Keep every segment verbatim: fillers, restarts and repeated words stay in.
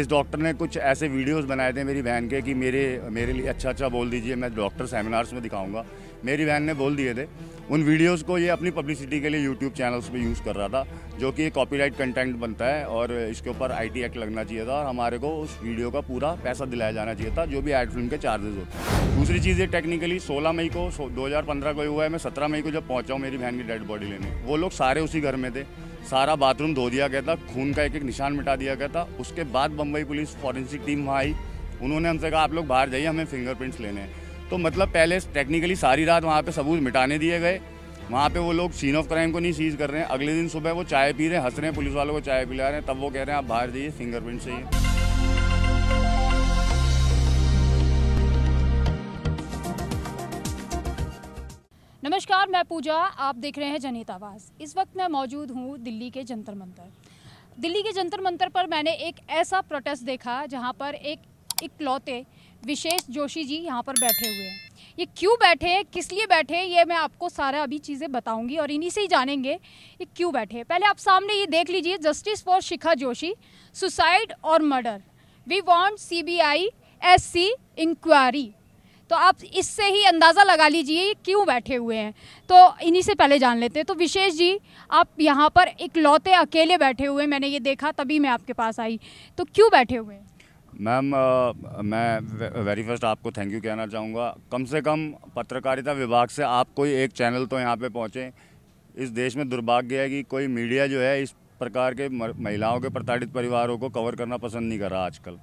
इस डॉक्टर ने कुछ ऐसे वीडियोस बनाए थे मेरी बहन के कि मेरे मेरे लिए अच्छा अच्छा बोल दीजिए, मैं डॉक्टर सेमिनार्स में दिखाऊंगा। मेरी बहन ने बोल दिए थे। उन वीडियोस को ये अपनी पब्लिसिटी के लिए यूट्यूब चैनल्स पे यूज़ कर रहा था, जो कि कॉपीराइट कंटेंट बनता है और इसके ऊपर आई टी एक्ट लगना चाहिए था और हमारे को उस वीडियो का पूरा पैसा दिलाया जाना चाहिए था, जो भी एड फिल्म के चार्जेस होते हैं। दूसरी चीज़ ये टेक्निकली सोलह मई को दो हज़ार पंद्रह को हुआ है। मैं सत्रह मई को जब पहुँचा हूँ मेरी बहन की डेड बॉडी लेने, वो लोग सारे उसी घर में थे। सारा बाथरूम धो दिया गया था, खून का एक एक निशान मिटा दिया गया था। उसके बाद बम्बई पुलिस फॉरेंसिक टीम वहाँ आई, उन्होंने हमसे कहा आप लोग बाहर जाइए, हमें फिंगरप्रिंट्स लेने हैं। तो मतलब पहले टेक्निकली सारी रात वहाँ पे सबूत मिटाने दिए गए। वहाँ पे वो लोग सीन ऑफ क्राइम को नहीं सीज कर रहे हैं। अगले दिन सुबह वो चाय पी रहे हैं, हंस रहे हैं, पुलिस वालों को चाय पिला रहे हैं, तब वो कह रहे हैं आप बाहर जाइए, फिंगरप्रिंट्स चाहिए। नमस्कार, मैं पूजा, आप देख रहे हैं जनहित आवाज़। इस वक्त मैं मौजूद हूँ दिल्ली के जंतर मंतर। दिल्ली के जंतर मंतर पर मैंने एक ऐसा प्रोटेस्ट देखा जहाँ पर एक इकलौते विशेष जोशी जी यहाँ पर बैठे हुए हैं। ये क्यों बैठे हैं, किस लिए बैठे हैं, ये मैं आपको सारा अभी चीज़ें बताऊँगी और इन्हीं से ही जानेंगे ये क्यों बैठे हैं। पहले आप सामने ये देख लीजिए, justice for Shikha Joshi, suicide और murder, we want C B I S C inquiry. तो आप इससे ही अंदाज़ा लगा लीजिए ये क्यों बैठे हुए हैं। तो इन्हीं से पहले जान लेते हैं। तो विशेष जी, आप यहाँ पर इकलौते अकेले बैठे हुए, मैंने ये देखा तभी मैं आपके पास आई, तो क्यों बैठे हुए हैं? मैम, मैं वेरी फर्स्ट आपको थैंक यू कहना चाहूँगा। कम से कम पत्रकारिता विभाग से आप कोई एक चैनल तो यहाँ पे पहुँचे। इस देश में दुर्भाग्य है कि कोई मीडिया जो है इस प्रकार के महिलाओं के प्रताड़ित परिवारों को कवर करना पसंद नहीं कर रहा। आजकल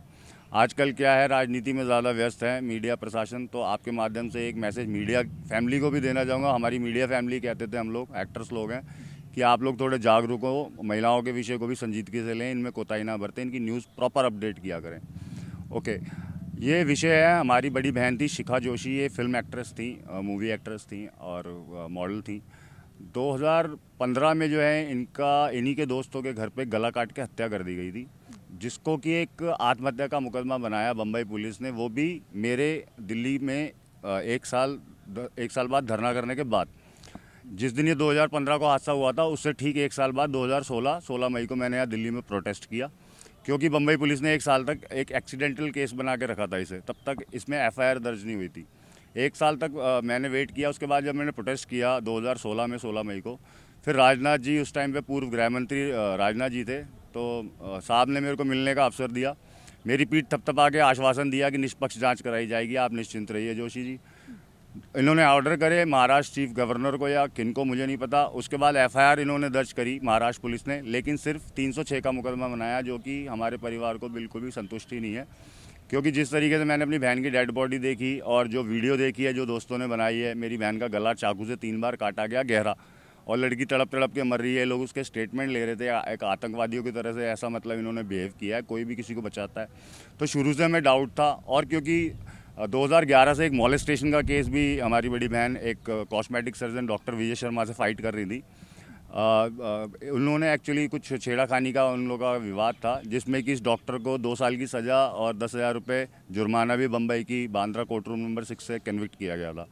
आजकल क्या है, राजनीति में ज़्यादा व्यस्त है मीडिया प्रशासन। तो आपके माध्यम से एक मैसेज मीडिया फैमिली को भी देना चाहूँगा। हमारी मीडिया फैमिली कहते थे हम लोग, एक्टर्स लोग हैं, कि आप लोग थोड़े जागरूक हो, महिलाओं के विषय को भी संजीदगी से लें, इनमें कोताही ना बरतें, इनकी न्यूज़ प्रॉपर अपडेट किया करें। ओके, ये विषय है। हमारी बड़ी बहन थी शिखा जोशी, ये फिल्म एक्ट्रेस थी, मूवी एक्ट्रेस थी और मॉडल थी। दो हज़ार पंद्रह में जो है इनका इन्हीं के दोस्तों के घर पर गला काट के हत्या कर दी गई थी, जिसको कि एक आत्महत्या का मुकदमा बनाया बम्बई पुलिस ने, वो भी मेरे दिल्ली में एक साल एक साल बाद धरना करने के बाद। जिस दिन ये दो हज़ार पंद्रह को हादसा हुआ था उससे ठीक एक साल बाद दो हज़ार सोलह सोलह मई को मैंने यहाँ दिल्ली में प्रोटेस्ट किया, क्योंकि बम्बई पुलिस ने एक साल तक एक एक्सीडेंटल केस बना के रखा था इसे। तब तक इसमें एफ आई आर दर्ज नहीं हुई थी। एक साल तक आ, मैंने वेट किया। उसके बाद जब मैंने प्रोटेस्ट किया दो हज़ार सोलह में सोलह मई को, फिर राजनाथ जी, उस टाइम पर पूर्व गृह मंत्री राजनाथ जी थे, तो साहब ने मेरे को मिलने का अवसर दिया। मेरी पीठ थपथपा के आश्वासन दिया कि निष्पक्ष जांच कराई जाएगी, आप निश्चिंत रहिए जोशी जी। इन्होंने ऑर्डर करे महाराष्ट्र चीफ गवर्नर को या किन को, मुझे नहीं पता। उसके बाद एफ आई आर इन्होंने दर्ज करी महाराष्ट्र पुलिस ने, लेकिन सिर्फ तीन सौ छह का मुकदमा बनाया, जो कि हमारे परिवार को बिल्कुल भी संतुष्टि नहीं है। क्योंकि जिस तरीके से मैंने अपनी बहन की डेड बॉडी देखी और जो वीडियो देखी है जो दोस्तों ने बनाई है, मेरी बहन का गला चाकू से तीन बार काटा गया गहरा, और लड़की तड़प तड़प के मर रही है। लोग उसके स्टेटमेंट ले रहे थे एक आतंकवादियों की तरह से, ऐसा मतलब इन्होंने बिहेव किया है, कोई भी किसी को बचाता है। तो शुरू से हमें डाउट था। और क्योंकि दो हज़ार ग्यारह से एक मॉलेस्टेशन का केस भी हमारी बड़ी बहन एक cosmetic surgeon doctor Vijay Sharma से फाइट कर रही थी। आ, आ, उन्होंने एक्चुअली कुछ छेड़ाखानी का उन लोगों का विवाद था, जिसमें कि इस डॉक्टर को दो साल की सज़ा और दस हज़ार रुपये जुर्माना भी बम्बई की Bandra court room number six से कन्विक्ट किया गया था।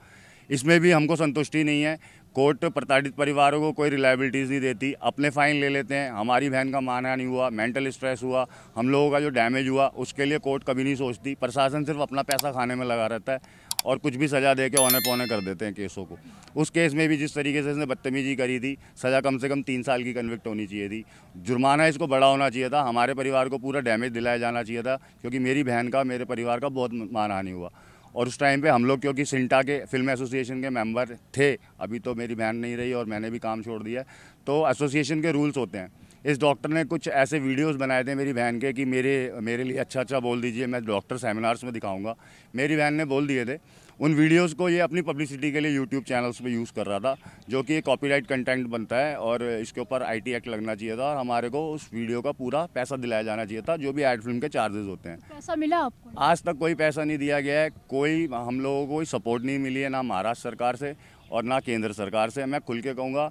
इसमें भी हमको संतुष्टि नहीं है। कोर्ट प्रताड़ित परिवारों को कोई रिलायबिलिटीज़ नहीं देती, अपने फ़ाइन ले लेते हैं। हमारी बहन का मानहानि हुआ, मेंटल स्ट्रेस हुआ, हम लोगों का जो डैमेज हुआ, उसके लिए कोर्ट कभी नहीं सोचती। प्रशासन सिर्फ अपना पैसा खाने में लगा रहता है और कुछ भी सज़ा दे के औने पौने कर देते हैं केसों को। उस केस में भी जिस तरीके से इसने बदतमीजी करी थी, सज़ा कम से कम तीन साल की कन्विक्ट होनी चाहिए थी, जुर्माना इसको बड़ा होना चाहिए था, हमारे परिवार को पूरा डैमेज दिलाया जाना चाहिए था, क्योंकि मेरी बहन का, मेरे परिवार का बहुत मानहानि हुआ। और उस टाइम पे हम लोग, क्योंकि सिंटा के फिल्म एसोसिएशन के मेंबर थे, अभी तो मेरी बहन नहीं रही और मैंने भी काम छोड़ दिया, तो एसोसिएशन के रूल्स होते हैं। इस डॉक्टर ने कुछ ऐसे वीडियोस बनाए थे मेरी बहन के कि मेरे मेरे लिए अच्छा अच्छा बोल दीजिए, मैं डॉक्टर सेमिनार्स में दिखाऊंगा। मेरी बहन ने बोल दिए थे। उन वीडियोस को ये अपनी पब्लिसिटी के लिए यूट्यूब चैनल्स पे यूज़ कर रहा था, जो कि कॉपीराइट कंटेंट बनता है और इसके ऊपर आई टी एक्ट लगना चाहिए था और हमारे को उस वीडियो का पूरा पैसा दिलाया जाना चाहिए था, जो भी एड फिल्म के चार्जेस होते हैं। पैसा मिला आपको? आज तक कोई पैसा नहीं दिया गया है, कोई हम लोगों को कोई सपोर्ट नहीं मिली है, ना महाराष्ट्र सरकार से और ना केंद्र सरकार से। मैं खुल के कहूँगा,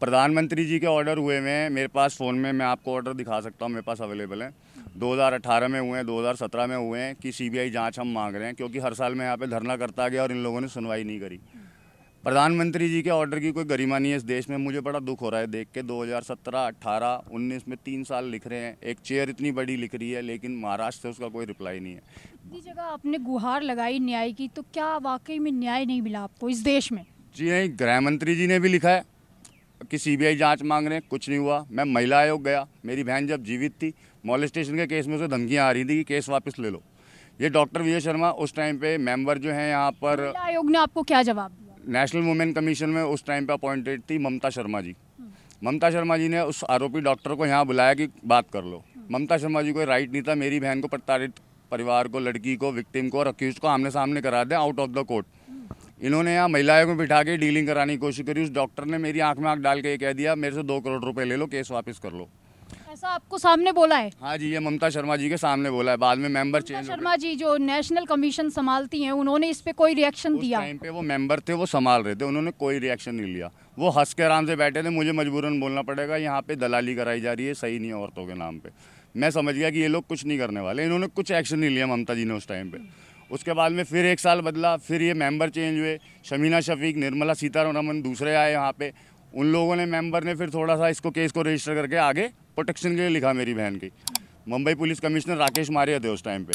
प्रधानमंत्री जी के ऑर्डर हुए हुए हैं मेरे पास फ़ोन में, मैं आपको ऑर्डर दिखा सकता हूं, मेरे पास अवेलेबल हैं। दो हज़ार अठारह में हुए हैं, दो हज़ार सत्रह में हुए हैं, कि सीबीआई जांच हम मांग रहे हैं, क्योंकि हर साल मैं यहां पे धरना करता गया और इन लोगों ने सुनवाई नहीं करी। प्रधानमंत्री जी के ऑर्डर की कोई गरिमानी है इस देश में। मुझे बड़ा दुख हो रहा है देख के, दो हज़ार सत्रह, अठारह, उन्नीस में तीन साल लिख रहे हैं, एक चेयर इतनी बड़ी लिख रही है, लेकिन महाराष्ट्र से उसका कोई रिप्लाई नहीं है। इतनी जगह आपने गुहार लगाई न्याय की, तो क्या वाकई में न्याय नहीं मिला आपको इस देश में? जी नहीं, गृह मंत्री जी ने भी लिखा है कि सीबीआई जांच मांग रहे हैं, कुछ नहीं हुआ। मैं महिला आयोग गया, मेरी बहन जब जीवित थी मॉलेस्टेशन के केस में उसे धमकियाँ आ रही थी कि केस वापस ले लो। ये डॉक्टर विजय शर्मा उस टाइम पे मेंबर जो हैं यहाँ पर, महिला आयोग ने आपको क्या जवाब दिया? नेशनल वुमेन कमीशन में उस टाइम पे अपॉइंटेड थी ममता शर्मा जी। ममता शर्मा जी ने उस आरोपी डॉक्टर को यहाँ बुलाया कि बात कर लो। ममता शर्मा जी को राइट नहीं था मेरी बहन को, प्रताड़ित परिवार को, लड़की को, विक्टिम को और अक्यूज को आमने सामने करा दें आउट ऑफ द कोर्ट। इन्होंने यहाँ महिला आयोग में बिठा के डीलिंग कराने की कोशिश करी। उस डॉक्टर ने मेरी आँख में आँख डाल के ये कह दिया मेरे से दो करोड़ रुपये ले लो, केस वापस कर लो। ऐसा आपको सामने बोला है? हाँ जी, ये ममता शर्मा जी के सामने बोला है। बाद में मेंबर चेंज, शर्मा जी जो नेशनल कमीशन संभालती हैं उन्होंने इस पे कोई रिएक्शन दिया? उस टाइम पे वो मेंबर थे, वो संभाल रहे थे, उन्होंने कोई रिएक्शन नहीं लिया। वो हंस के आराम से बैठे थे। मुझे मजबूरन बोलना पड़ेगा यहाँ पे दलाली कराई जा रही है, सही नहीं है औरतों के नाम पे। मैं समझ गया कि ये लोग कुछ नहीं करने वाले, इन्होंने कुछ एक्शन नहीं लिया ममता जी ने उस टाइम पे। उसके बाद में फिर एक साल बदला, फिर ये मेंबर चेंज हुए, शमीना शफीक, निर्मला सीतारमन दूसरे आए यहाँ पे। उन लोगों ने, मेंबर ने फिर थोड़ा सा इसको केस को रजिस्टर करके आगे प्रोटेक्शन के लिए लिखा मेरी बहन की। मुंबई पुलिस कमिश्नर राकेश मारिया थे उस टाइम पे।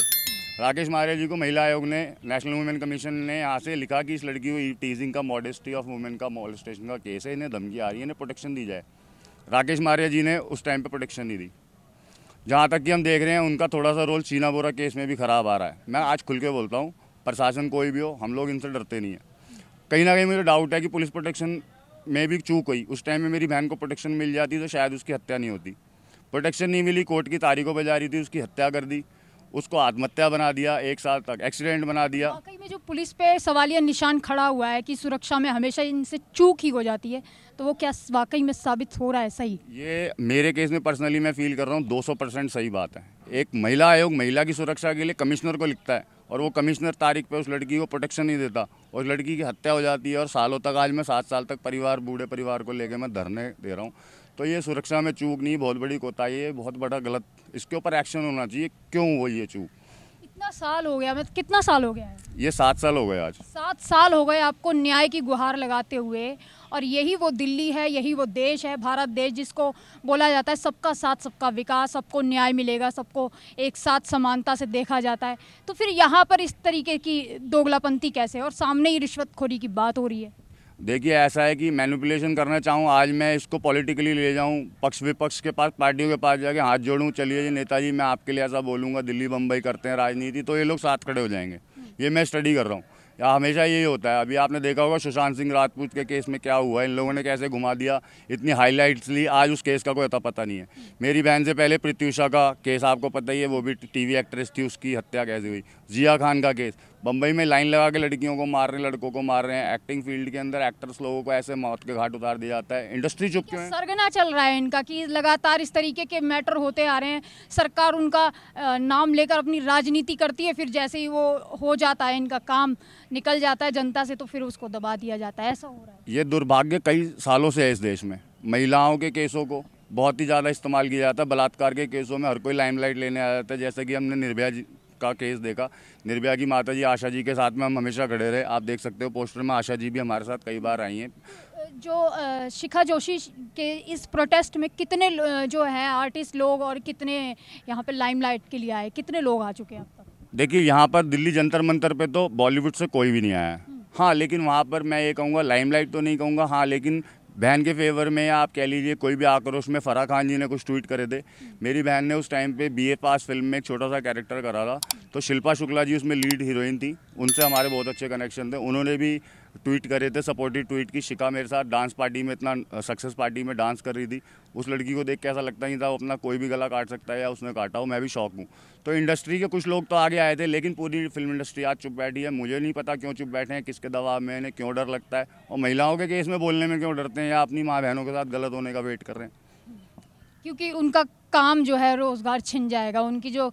राकेश मारिया जी को महिला आयोग ने, नेशनल वुमेन कमीशन ने यहाँ से लिखा कि इस लड़की को टीजिंग का, मॉडेस्टी ऑफ वुमेन का, मॉलेस्टेशन का केस है, इन्हें धमकी आ रही है, इन्हें प्रोटेक्शन दी जाए। राकेश मारिया जी ने उस टाइम पर प्रोटेक्शन नहीं दी। जहाँ तक कि हम देख रहे हैं उनका थोड़ा सा रोल शीना बोरा केस में भी ख़राब आ रहा है। मैं आज खुल के बोलता हूँ, प्रशासन कोई भी हो, हम लोग इनसे डरते नहीं हैं। कहीं ना कहीं मुझे डाउट है कि पुलिस प्रोटेक्शन में भी चूक हुई। उस टाइम में मेरी बहन को प्रोटेक्शन मिल जाती तो शायद उसकी हत्या नहीं होती। प्रोटेक्शन नहीं मिली, कोर्ट की तारीखों पर जा रही थी, उसकी हत्या कर दी, उसको आत्महत्या बना दिया, एक साल तक एक्सीडेंट बना दिया। वाकई में जो पुलिस पे सवालिया निशान खड़ा हुआ है कि सुरक्षा में हमेशा इनसे चूक ही हो जाती है, तो वो क्या वाकई में साबित हो रहा है सही? ये मेरे केस में पर्सनली मैं फील कर रहा हूँ दो सौ परसेंट सही बात है। एक महिला आयोग महिला की सुरक्षा के लिए कमिश्नर को लिखता है और वो कमिश्नर तारीख पे उस लड़की को प्रोटेक्शन नहीं देता और लड़की की हत्या हो जाती है और सालों तक, आज मैं सात साल तक परिवार, बूढ़े परिवार को लेके मैं धरने दे रहा हूँ। तो ये सुरक्षा में चूक नहीं, बहुत बड़ी कोताही है, बहुत बड़ा गलत, इसके ऊपर एक्शन होना चाहिए। क्यों हुआ ये चूक? इतना साल हो गया, मतलब कितना साल हो गया है? ये सात साल हो गए। आज सात साल हो गए आपको न्याय की गुहार लगाते हुए, और यही वो दिल्ली है, यही वो देश है, भारत देश, जिसको बोला जाता है सबका साथ सबका विकास, सबको न्याय मिलेगा, सबको एक साथ समानता से देखा जाता है। तो फिर यहाँ पर इस तरीके की दोगलापंथी कैसे, और सामने ही रिश्वतखोरी की बात हो रही है। देखिए ऐसा है कि मैनिपुलेशन करना चाहूँ, आज मैं इसको पॉलिटिकली ले जाऊँ, पक्ष विपक्ष के पास, पार्टियों के पास जाके हाथ जोड़ूँ, चलिए जी नेताजी मैं आपके लिए ऐसा बोलूँगा, दिल्ली बम्बई करते हैं राजनीति, तो ये लोग साथ खड़े हो जाएंगे। ये मैं स्टडी कर रहा हूँ, या हमेशा यही होता है। अभी आपने देखा होगा सुशांत सिंह राजपूत के केस में क्या हुआ, इन लोगों ने कैसे घुमा दिया, इतनी हाईलाइट्स ली, आज उस केस का कोई अता पता नहीं है। मेरी बहन से पहले प्रीति उषा का केस आपको पता ही है, वो भी टीवी एक्ट्रेस थी, उसकी हत्या कैसे हुई। जिया खान का केस, बम्बई में लाइन लगा के लड़कियों को मार रहे हैं, लड़कों को मार रहे हैं। एक्टिंग फील्ड के अंदर एक्टर्स लोगों को ऐसे मौत के घाट उतार दिया जाता है। इंडस्ट्री चुप क्यों है? सरगना चल रहा है इनका कि लगातार इस तरीके के मैटर होते आ रहे हैं, सरकार उनका नाम लेकर अपनी राजनीति करती है, फिर जैसे ही वो हो जाता है, इनका काम निकल जाता है जनता से, तो फिर उसको दबा दिया जाता है। ऐसा हो रहा है, ये दुर्भाग्य कई सालों से है इस देश में। महिलाओं के केसों को बहुत ही ज़्यादा इस्तेमाल किया जाता है, बलात्कार के केसों में हर कोई लाइमलाइट लेने आ जाता है। जैसे कि हमने निर्भया जी का केस देखा, निर्भया की माता जी आशा जी के साथ में हम हमेशा खड़े रहे। आप देख सकते हो पोस्टर में आशा जी भी हमारे साथ कई बार आई हैं। जो शिखा जोशी के इस प्रोटेस्ट में कितने जो हैं आर्टिस्ट लोग, और कितने यहाँ पर लाइमलाइट के लिए आए, कितने लोग आ चुके हैं अब तक? देखिए यहाँ पर दिल्ली जंतर मंतर पे तो बॉलीवुड से कोई भी नहीं आया है। हाँ, लेकिन वहाँ पर मैं ये कहूँगा, लाइमलाइट तो नहीं कहूँगा, हाँ लेकिन बहन के फेवर में, आप कह लीजिए कोई भी आक्रोश में, फराह खान जी ने कुछ ट्वीट करे थे। मेरी बहन ने उस टाइम पे बी ए पास फिल्म में एक छोटा सा कैरेक्टर करा था, तो शिल्पा शुक्ला जी उसमें लीड हीरोइन थी, उनसे हमारे बहुत अच्छे कनेक्शन थे। उन्होंने भी ट्वीट करे थे सपोर्टिव ट्वीट की, शिखा मेरे साथ डांस पार्टी में, इतना सक्सेस पार्टी में डांस कर रही थी, उस लड़की को देख के ऐसा लगता नहीं था वो अपना कोई भी गला काट सकता है या उसने काटा हो, मैं भी शौक हूँ। तो इंडस्ट्री के कुछ लोग तो आगे आए थे, लेकिन पूरी फिल्म इंडस्ट्री आज चुप बैठी है। मुझे नहीं पता क्यों चुप बैठे हैं, किसके दबाव में, इन्हें क्यों डर लगता है, और महिलाओं के केस में बोलने में क्यों डरते हैं, या अपनी माँ बहनों के साथ गलत होने का वेट कर रहे हैं, क्योंकि उनका काम जो है रोज़गार छिन जाएगा, उनकी जो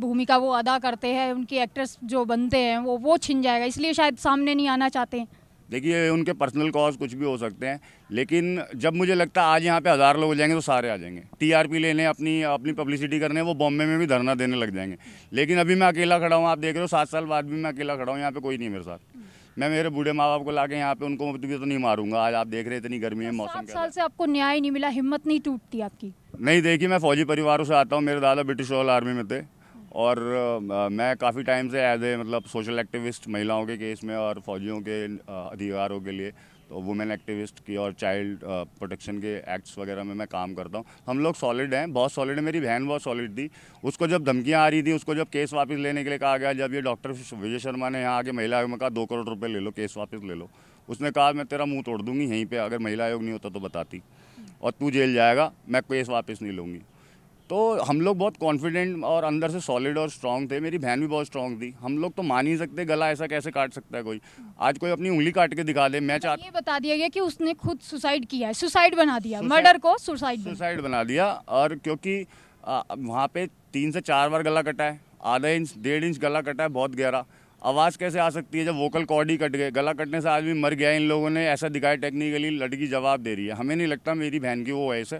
भूमिका वो अदा करते हैं, उनकी एक्ट्रेस जो बनते हैं वो वो छिन जाएगा, इसलिए शायद सामने नहीं आना चाहते हैं। देखिए उनके पर्सनल कॉज कुछ भी हो सकते हैं, लेकिन जब मुझे लगता है आज यहाँ पे हज़ार लोग हो जाएंगे तो सारे आ जाएंगे, टीआरपी लेने, अपनी अपनी पब्लिसिटी करने, वो बॉम्बे में भी धरना देने लग जाएंगे। लेकिन अभी मैं अकेला खड़ा हूँ, आप देख रहे हो, सात साल बाद भी मैं अकेला खड़ा हूँ, यहाँ पर कोई नहीं मेरे साथ। मैं मेरे बूढ़े माँ बाप को लाके यहाँ पे उनको तो नहीं मारूंगा। आज आप देख रहे इतनी गर्मी है, मौसम सात साल से आपको न्याय नहीं मिला, हिम्मत नहीं टूटती आपकी? नहीं, देखिए मैं फौजी परिवारों से आता हूँ, मेरे दादा ब्रिटिश रॉयल आर्मी में थे और मैं काफ़ी टाइम से एज ए मतलब सोशल एक्टिविस्ट महिलाओं के केस में और फौजियों के अधिकारों के लिए तो वुमेन एक्टिविस्ट की और चाइल्ड प्रोटेक्शन के एक्ट्स वगैरह में मैं काम करता हूँ। हम लोग सॉलिड हैं, बहुत सॉलिड है। मेरी बहन बहुत सॉलिड थी, उसको जब धमकियाँ आ रही थी, उसको जब केस वापस लेने के लिए कहा गया, जब ये डॉक्टर विजय शर्मा ने यहाँ आके महिला आयोग में कहा दो करोड़ रुपये ले लो, केस वापस ले लो, उसने कहा मैं तेरा मुँह तोड़ दूँगी यहीं पर, अगर महिला आयोग नहीं होता तो बताती, और तू जेल जाएगा, मैं केस वापस नहीं लूँगी। तो हम लोग बहुत कॉन्फिडेंट और अंदर से सॉलिड और स्ट्रांग थे। मेरी बहन भी बहुत स्ट्रांग थी। हम लोग तो मान ही सकते, गला ऐसा कैसे काट सकता है कोई? आज कोई अपनी उंगली काट के दिखा दे। मैं चाहता, ये बता दिया गया कि उसने खुद सुसाइड किया है, सुसाइड बना दिया, मर्डर को सुसाइड सुसाइड बना दिया। और क्योंकि आ, वहाँ पे तीन से चार बार गला कटा है, आधा इंच डेढ़ इंच गला कटा है, बहुत गहरा। आवाज़ कैसे आ सकती है जब वोकल कॉर्ड ही कट गए? गला कटने से आदमी मर गया, इन लोगों ने ऐसा दिखाया। टेक्निकली लड़की जवाब दे रही है। हमें नहीं लगता मेरी बहन की वो वॉइस है,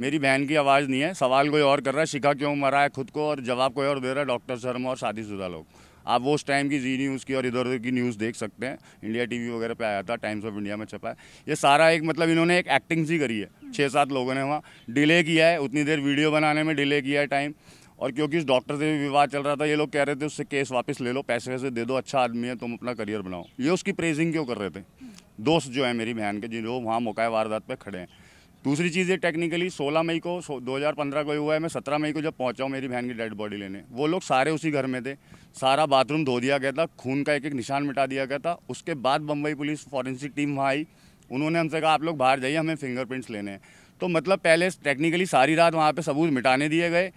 मेरी बहन की आवाज़ नहीं है। सवाल कोई और कर रहा है, शिखा क्यों मरा है खुद को, और जवाब कोई और दे रहा है, डॉक्टर शर्मा और शादीशुदा लोग। आप वो उस टाइम की जी न्यूज़ की और इधर उधर की न्यूज़ देख सकते हैं, इंडिया टीवी वगैरह पे आया था, टाइम्स ऑफ इंडिया में छपा है। ये सारा एक मतलब इन्होंने एक एक्टिंग सी करी है, छः सात लोगों ने वहाँ डिले किया है, उतनी देर वीडियो बनाने में डिले किया है टाइम। और क्योंकि उस डॉक्टर से भी विवाद चल रहा था, ये लोग कह रहे थे उससे केस वापस ले लो, पैसे वैसे दे दो, अच्छा आदमी है, तुम अपना करियर बनाओ। ये उसकी प्रेजिंग क्यों कर रहे थे दोस्त जो है मेरी बहन के, जिन लोग वहाँ मौका वारदात पर खड़े हैं। दूसरी चीज़ ये टेक्निकली सोलह मई को दो हज़ार पंद्रह को हुआ है, मैं सत्रह मई को जब पहुंचा हूँ मेरी बहन की डेड बॉडी लेने, वो लोग सारे उसी घर में थे, सारा बाथरूम धो दिया गया था, खून का एक एक निशान मिटा दिया गया था। उसके बाद बम्बई पुलिस फॉरेंसिक टीम वहाँ आई, उन्होंने हमसे कहा आप लोग बाहर जाइए, हमें फिंगरप्रिंट्स लेने हैं। तो मतलब पहले टेक्निकली सारी रात वहाँ पर सबूत मिटाने दिए गए,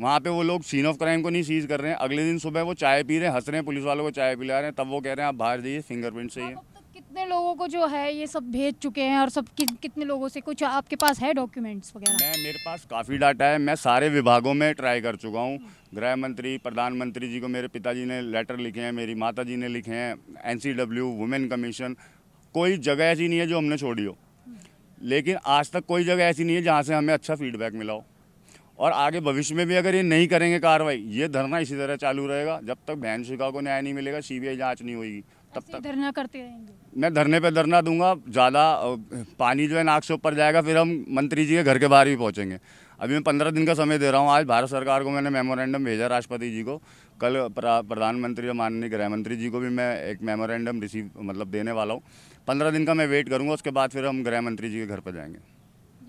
वहाँ पे वो लोग सीन ऑफ क्राइम को नहीं सीज कर रहे हैं। अगले दिन सुबह वो चाय पी रहे हैं, हंस रहे हैं, पुलिस वालों को चाय पिला रहे हैं, तब वो कह रहे हैं आप बाहर जाइए फिंगरप्रिंट चाहिए। कितने लोगों को जो है ये सब भेज चुके हैं और सब कि, कितने लोगों से कुछ आपके पास है डॉक्यूमेंट्स वगैरह? मैं मेरे पास काफ़ी डाटा है, मैं सारे विभागों में ट्राई कर चुका हूँ। गृह मंत्री, प्रधानमंत्री जी को मेरे पिताजी ने लेटर लिखे हैं, मेरी माता जी ने लिखे हैं, N C W, women commission, कोई जगह ऐसी नहीं है जो हमने छोड़ी हो। लेकिन आज तक कोई जगह ऐसी नहीं है जहाँ से हमें अच्छा फीडबैक मिला हो। और आगे भविष्य में भी अगर ये नहीं करेंगे कार्रवाई, ये धरना इसी तरह चालू रहेगा जब तक बहन शिखा को न्याय नहीं मिलेगा, सी बी आई जाँच नहीं होगी, तब तक धरना करते रहेंगे। मैं धरने पे धरना दूंगा। ज़्यादा पानी जो है नाक से ऊपर जाएगा, फिर हम मंत्री जी के घर के बाहर भी पहुंचेंगे। अभी मैं पंद्रह दिन का समय दे रहा हूं। आज भारत सरकार को मैंने मेमोरेंडम भेजा, राष्ट्रपति जी को, कल प्रधानमंत्री और माननीय गृह मंत्री जी को भी मैं एक मेमोरेंडम रिसीव मतलब देने वाला हूँ। पंद्रह दिन का मैं वेट करूँगा, उसके बाद फिर हम गृह मंत्री जी के घर पर जाएँगे।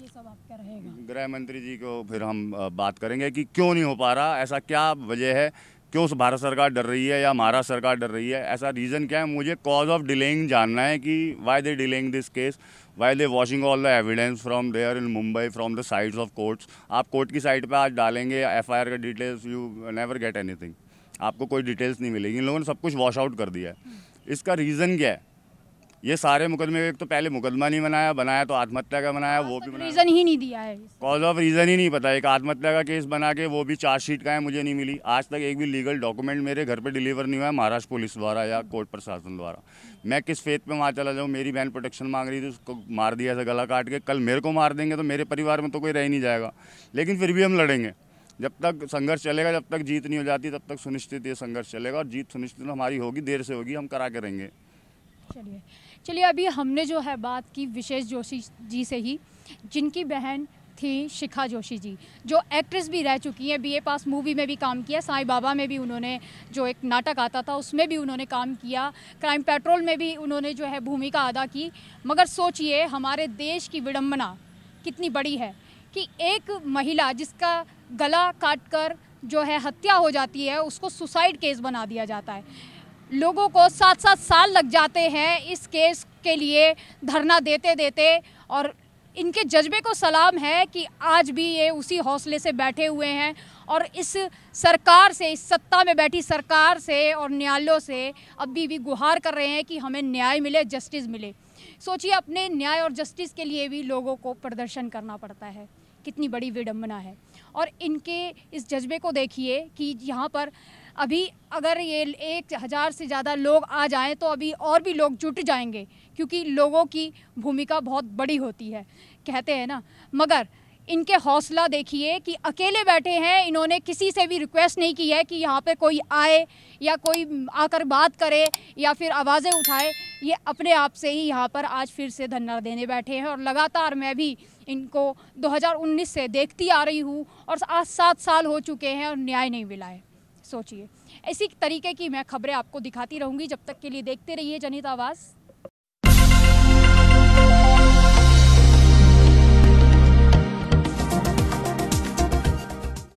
ये सब आपका रहेगा? गृह मंत्री जी को फिर हम बात करेंगे कि क्यों नहीं हो पा रहा, ऐसा क्या वजह है, क्यों भारत सरकार डर रही है या महाराष्ट्र सरकार डर रही है, ऐसा रीज़न क्या है। मुझे कॉज ऑफ डिलेइंग जानना है कि why they delaying this case, why they washing all the evidence from there in Mumbai, from the sides of courts. आप कोर्ट की साइड पे आज डालेंगे एफ आई आर का details, you never get anything, आपको कोई डिटेल्स नहीं मिलेगी। इन लोगों ने सब कुछ वॉश आउट कर दिया है। इसका रीज़न क्या है? ये सारे मुकदमे, एक तो पहले मुकदमा नहीं बनाया, बनाया तो आत्महत्या का बनाया, वो भी रीज़न ही नहीं दिया है, कॉज ऑफ रीज़न ही नहीं पता। एक आत्महत्या का केस बना के वो भी चार्जशीट का है, मुझे नहीं मिली। आज तक एक भी लीगल डॉक्यूमेंट मेरे घर पे डिलीवर नहीं हुआ है महाराष्ट्र पुलिस द्वारा या कोर्ट प्रशासन द्वारा। मैं किस फेथ पे वहाँ चला जाऊँ? मेरी बहन प्रोटेक्शन मांग रही थी, उसको मार दिया ऐसा गला काट के। कल मेरे को मार देंगे तो मेरे परिवार में तो कोई रह नहीं जाएगा। लेकिन फिर भी हम लड़ेंगे, जब तक संघर्ष चलेगा, जब तक जीत नहीं हो जाती तब तक सुनिश्चित ये संघर्ष चलेगा। और जीत सुनिश्चित हमारी होगी, देर से होगी, हम करा के रहेंगे। चलिए चलिए अभी हमने जो है बात की विशेष जोशी जी से ही, जिनकी बहन थी शिखा जोशी जी, जो एक्ट्रेस भी रह चुकी हैं, बी ए पास मूवी में भी काम किया, साईं बाबा में भी उन्होंने जो एक नाटक आता था उसमें भी उन्होंने काम किया, क्राइम पेट्रोल में भी उन्होंने जो है भूमिका अदा की। मगर सोचिए हमारे देश की विडम्बना कितनी बड़ी है कि एक महिला जिसका गला काट कर जो है हत्या हो जाती है, उसको सुसाइड केस बना दिया जाता है। लोगों को सात सात साल लग जाते हैं इस केस के लिए धरना देते देते, और इनके जज्बे को सलाम है कि आज भी ये उसी हौसले से बैठे हुए हैं और इस सरकार से, इस सत्ता में बैठी सरकार से और न्यायालयों से अभी भी गुहार कर रहे हैं कि हमें न्याय मिले, जस्टिस मिले। सोचिए अपने न्याय और जस्टिस के लिए भी लोगों को प्रदर्शन करना पड़ता है, कितनी बड़ी विडम्बना है। और इनके इस जज्बे को देखिए कि यहाँ पर अभी अगर ये एक हज़ार से ज़्यादा लोग आ जाएं तो अभी और भी लोग जुट जाएंगे, क्योंकि लोगों की भूमिका बहुत बड़ी होती है, कहते हैं ना। मगर इनके हौसला देखिए कि अकेले बैठे हैं, इन्होंने किसी से भी रिक्वेस्ट नहीं की है कि यहाँ पे कोई आए या कोई आकर बात करे या फिर आवाज़ें उठाए। ये अपने आप से ही यहाँ पर आज फिर से धरना देने बैठे हैं। और लगातार मैं भी इनको दो हज़ार उन्नीस से देखती आ रही हूँ और आज सात साल हो चुके हैं और न्याय नहीं मिला है। सोचिए, इसी तरीके की मैं खबरें आपको दिखाती रहूँगी। जब तक के लिए देखते रहिए जनहित आवाज़।